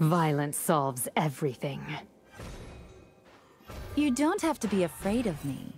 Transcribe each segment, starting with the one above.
Violence solves everything. You don't have to be afraid of me.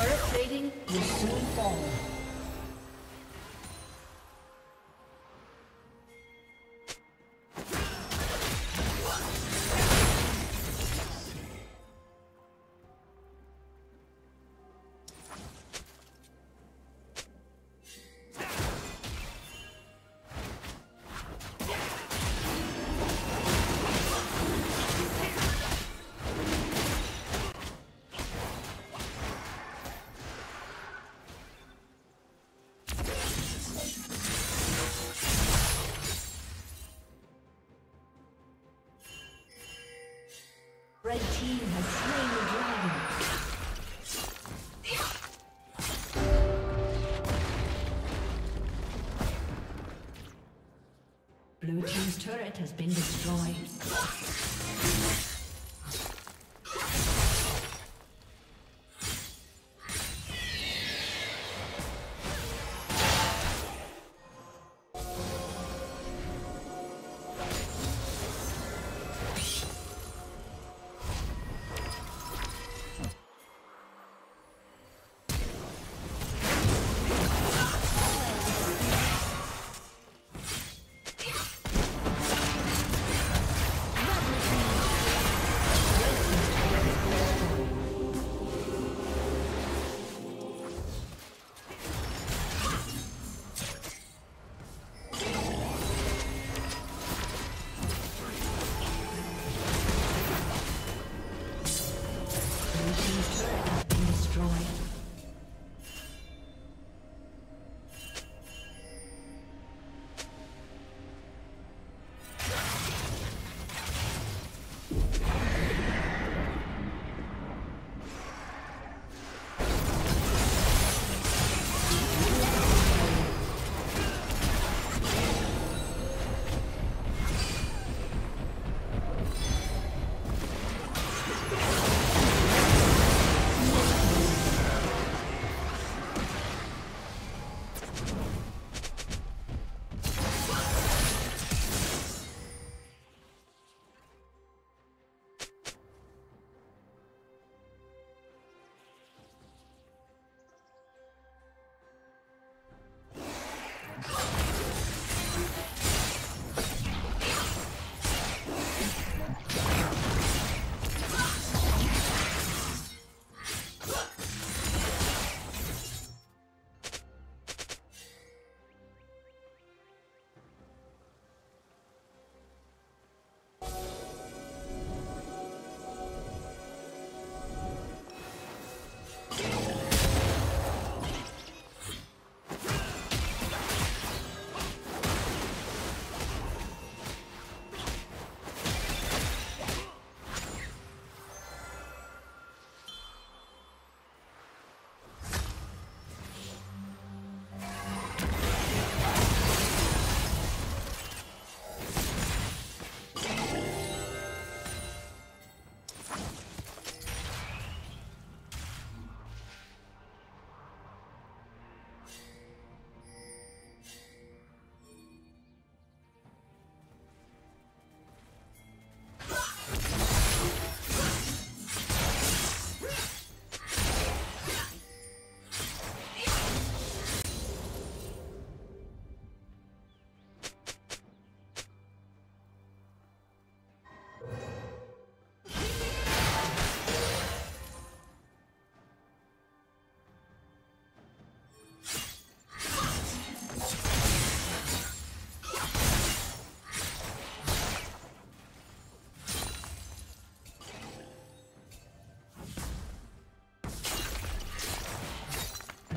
Turret plating will soon fall. Red team has slain the dragon. Blue team's turret has been destroyed.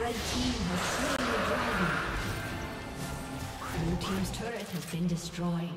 Red team has slain the dragon. Blue team's turret has been destroyed.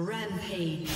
Rampage.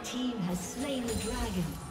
The team has slain the dragon.